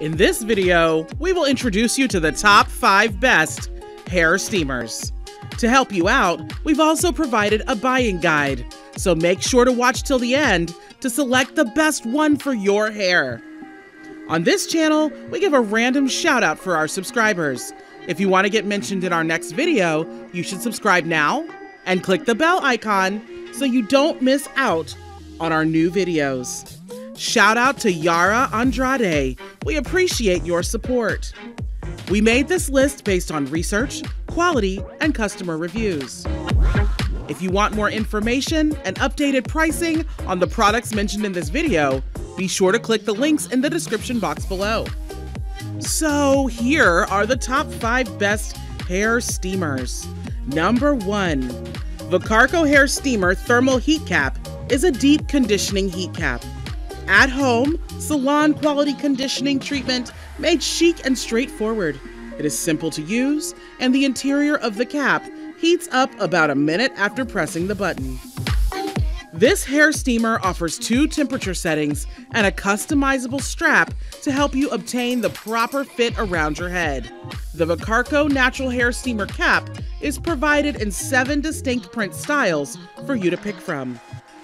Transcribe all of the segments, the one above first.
In this video, we will introduce you to the top 5 best hair steamers. To help you out, we've also provided a buying guide, so make sure to watch till the end to select the best one for your hair. On this channel, we give a random shout out for our subscribers. If you want to get mentioned in our next video, you should subscribe now and click the bell icon so you don't miss out on our new videos. Shout out to Yara Andrade. We appreciate your support. We made this list based on research, quality, and customer reviews. If you want more information and updated pricing on the products mentioned in this video, be sure to click the links in the description box below. So here are the top 5 best hair steamers. Number 1, VICARKO Hair Steamer Thermal Heat Cap is a deep conditioning heat cap. At-home, salon-quality conditioning treatment made chic and straightforward. It is simple to use, and the interior of the cap heats up about a minute after pressing the button. This hair steamer offers 2 temperature settings and a customizable strap to help you obtain the proper fit around your head. The VICARKO Natural Hair Steamer Cap is provided in 7 distinct print styles for you to pick from.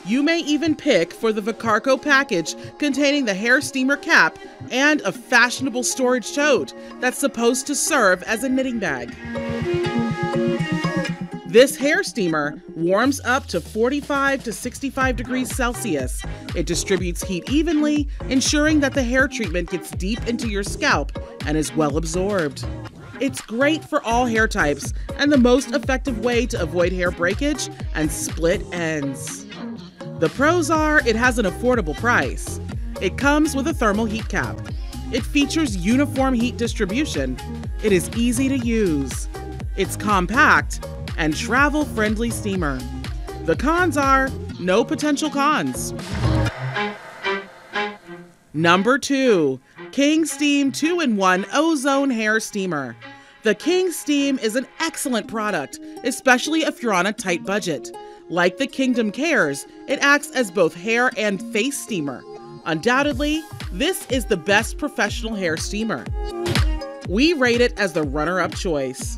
You may even pick for the VICARKO package containing the hair steamer cap and a fashionable storage tote that's supposed to serve as a knitting bag. This hair steamer warms up to 45 to 65 degrees Celsius. It distributes heat evenly, ensuring that the hair treatment gets deep into your scalp and is well absorbed. It's great for all hair types and the most effective way to avoid hair breakage and split ends. The pros are it has an affordable price. It comes with a thermal heat cap. It features uniform heat distribution. It is easy to use. It's compact and travel-friendly steamer. The cons are no potential cons. Number 2, Kingsteam 2-in-1 Ozone Hair Steamer. The Kingsteam is an excellent product, especially if you're on a tight budget. Like the Kingdom Cares, it acts as both hair and face steamer. Undoubtedly, this is the best professional hair steamer. We rate it as the runner-up choice.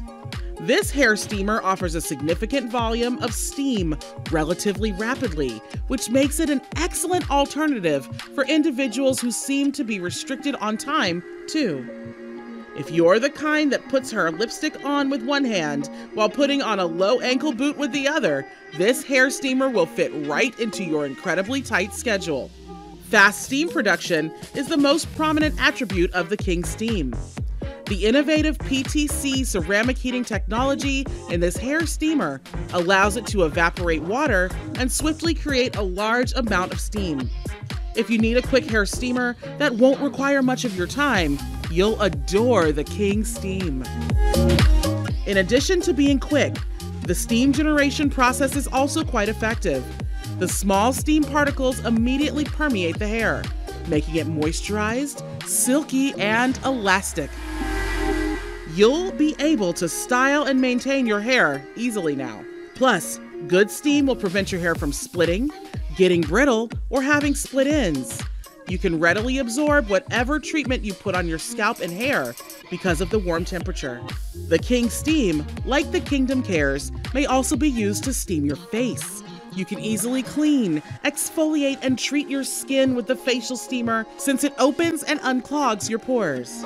This hair steamer offers a significant volume of steam relatively rapidly, which makes it an excellent alternative for individuals who seem to be restricted on time, too. If you're the kind that puts her lipstick on with one hand while putting on a low ankle boot with the other, this hair steamer will fit right into your incredibly tight schedule. Fast steam production is the most prominent attribute of the Kingsteam. The innovative PTC ceramic heating technology in this hair steamer allows it to evaporate water and swiftly create a large amount of steam. If you need a quick hair steamer that won't require much of your time, you'll adore the Kingsteam. In addition to being quick, the steam generation process is also quite effective. The small steam particles immediately permeate the hair, making it moisturized, silky, and elastic. You'll be able to style and maintain your hair easily now. Plus, good steam will prevent your hair from splitting, getting brittle, or having split ends. You can readily absorb whatever treatment you put on your scalp and hair because of the warm temperature. The Kingsteam, like the Kingdom Cares, may also be used to steam your face. You can easily clean, exfoliate, and treat your skin with the facial steamer since it opens and unclogs your pores.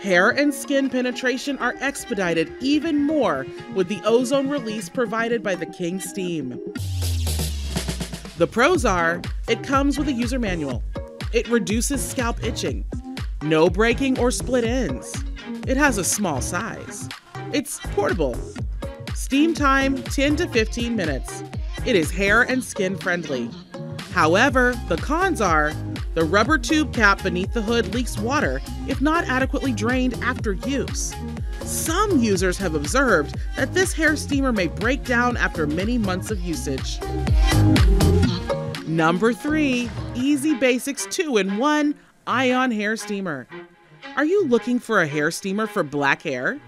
Hair and skin penetration are expedited even more with the ozone release provided by the Kingsteam. The pros are it comes with a user manual. It reduces scalp itching, no breaking or split ends. It has a small size. It's portable. Steam time, 10 to 15 minutes. It is hair and skin friendly. However, the cons are the rubber tube cap beneath the hood leaks water if not adequately drained after use. Some users have observed that this hair steamer may break down after many months of usage. Number 3, EZBASICS 2-in-1 Ion Hair Steamer. Are you looking for a hair steamer for black hair?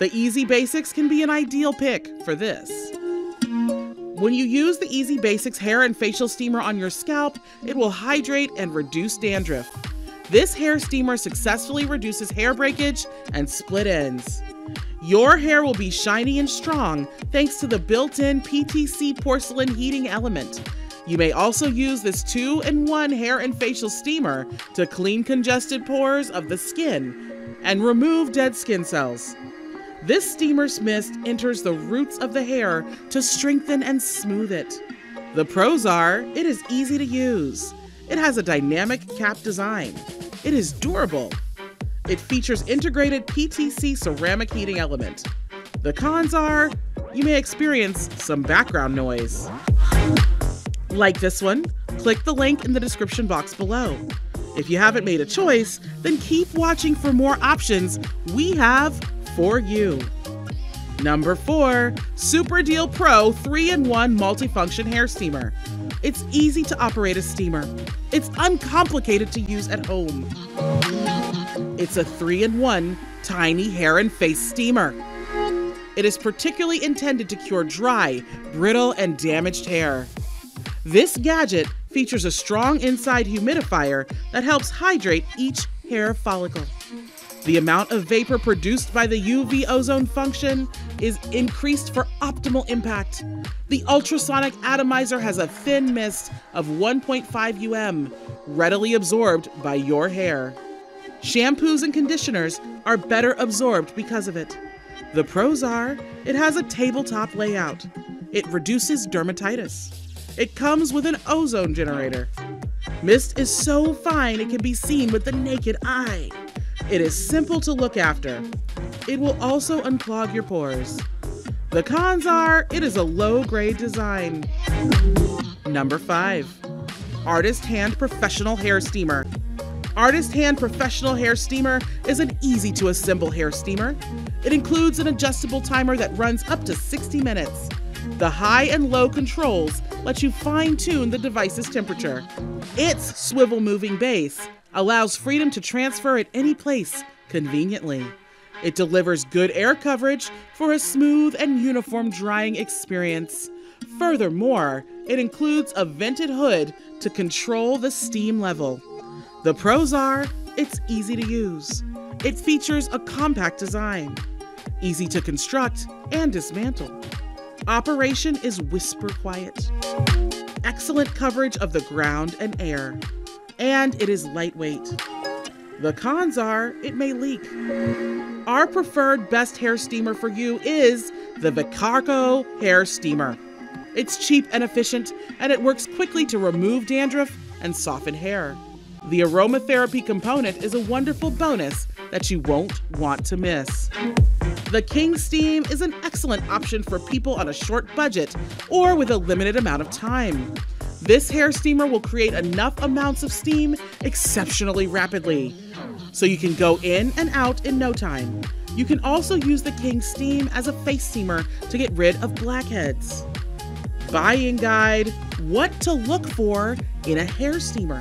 The EZBASICS can be an ideal pick for this. When you use the EZBASICS hair and facial steamer on your scalp, it will hydrate and reduce dandruff. This hair steamer successfully reduces hair breakage and split ends. Your hair will be shiny and strong thanks to the built-in PTC porcelain heating element. You may also use this 2-in-1 hair and facial steamer to clean congested pores of the skin and remove dead skin cells. This steamer's mist enters the roots of the hair to strengthen and smooth it. The pros are, it is easy to use. It has a dynamic cap design. It is durable. It features integrated PTC ceramic heating element. The cons are, you may experience some background noise. Like this one? Click the link in the description box below. If you haven't made a choice, then keep watching for more options we have for you. Number 4, Super Deal Pro 3-in-1 Multifunction Hair Steamer. It's easy to operate a steamer. It's uncomplicated to use at home. It's a 3-in-1 tiny hair and face steamer. It is particularly intended to cure dry, brittle, and damaged hair. This gadget features a strong inside humidifier that helps hydrate each hair follicle. The amount of vapor produced by the UV ozone function is increased for optimal impact. The ultrasonic atomizer has a thin mist of 1.5 UM, readily absorbed by your hair. Shampoos and conditioners are better absorbed because of it. The pros are, it has a tabletop layout. It reduces dermatitis. It comes with an ozone generator. Mist is so fine it can be seen with the naked eye. It is simple to look after. It will also unclog your pores. The cons are, it is a low-grade design. Number 5, Artist Hand Professional Hair Steamer. Artist Hand Professional Hair Steamer is an easy-to-assemble hair steamer. It includes an adjustable timer that runs up to 60 minutes. The high and low controls let you fine-tune the device's temperature. Its swivel-moving base allows freedom to transfer at any place conveniently. It delivers good air coverage for a smooth and uniform drying experience. Furthermore, it includes a vented hood to control the steam level. The pros are, it's easy to use. It features a compact design, easy to construct and dismantle. Operation is whisper quiet. Excellent coverage of the ground and air. And it is lightweight. The cons are, it may leak. Our preferred best hair steamer for you is the VICARKO Hair Steamer. It's cheap and efficient, and it works quickly to remove dandruff and soften hair. The aromatherapy component is a wonderful bonus that you won't want to miss. The Kingsteam is an excellent option for people on a short budget or with a limited amount of time. This hair steamer will create enough amounts of steam exceptionally rapidly, so you can go in and out in no time. You can also use the Kingsteam as a face steamer to get rid of blackheads. Buying guide, what to look for in a hair steamer.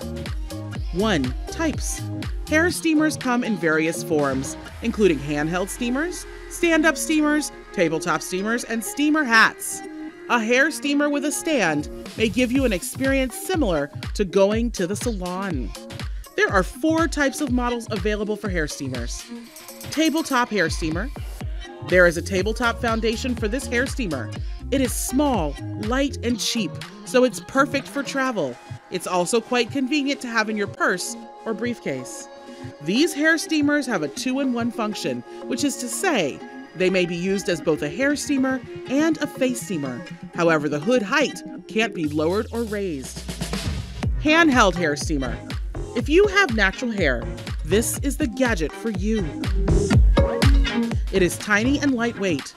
1. Types. Hair steamers come in various forms, including handheld steamers, stand-up steamers, tabletop steamers, and steamer hats. A hair steamer with a stand may give you an experience similar to going to the salon. There are 4 types of models available for hair steamers. Tabletop hair steamer. There is a tabletop foundation for this hair steamer. It is small, light, and cheap, so it's perfect for travel. It's also quite convenient to have in your purse or briefcase. These hair steamers have a 2-in-1 function, which is to say, they may be used as both a hair steamer and a face steamer. However, the hood height can't be lowered or raised. Handheld hair steamer. If you have natural hair, this is the gadget for you. It is tiny and lightweight.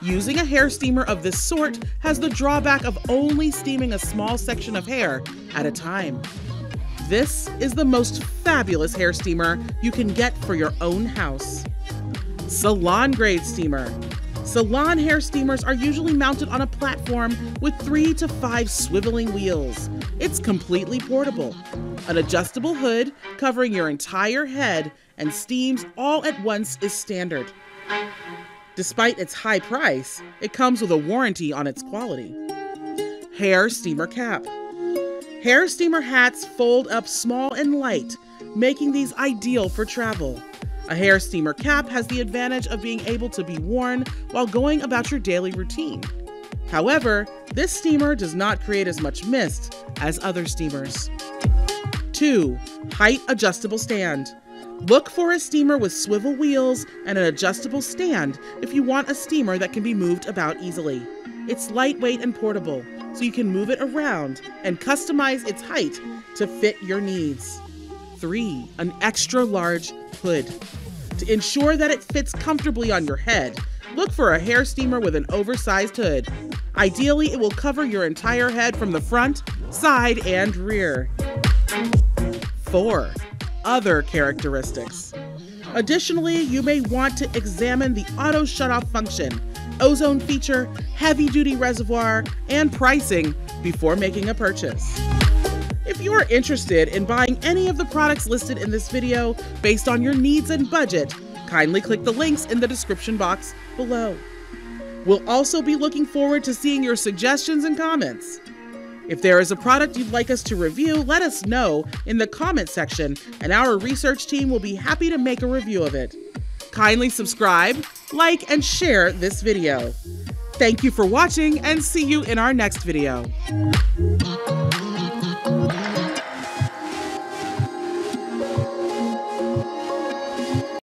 Using a hair steamer of this sort has the drawback of only steaming a small section of hair at a time. This is the most fabulous hair steamer you can get for your own house. Salon grade steamer. Salon hair steamers are usually mounted on a platform with 3 to 5 swiveling wheels. It's completely portable. An adjustable hood covering your entire head and steams all at once is standard. Despite its high price, it comes with a warranty on its quality. Hair steamer cap. Hair steamer hats fold up small and light. making these ideal for travel. A hair steamer cap has the advantage of being able to be worn while going about your daily routine. However, this steamer does not create as much mist as other steamers. 2. Height adjustable stand. Look for a steamer with swivel wheels and an adjustable stand if you want a steamer that can be moved about easily. It's lightweight and portable, so you can move it around and customize its height to fit your needs. 3. An extra large hood. To ensure that it fits comfortably on your head, look for a hair steamer with an oversized hood. Ideally, it will cover your entire head from the front, side, and rear. 4. Other characteristics. Additionally, you may want to examine the auto shutoff function, ozone feature, heavy-duty reservoir, and pricing before making a purchase. If you are interested in buying any of the products listed in this video based on your needs and budget, kindly click the links in the description box below. We'll also be looking forward to seeing your suggestions and comments. If there is a product you'd like us to review, let us know in the comment section and our research team will be happy to make a review of it. Kindly subscribe, like, and share this video. Thank you for watching and see you in our next video.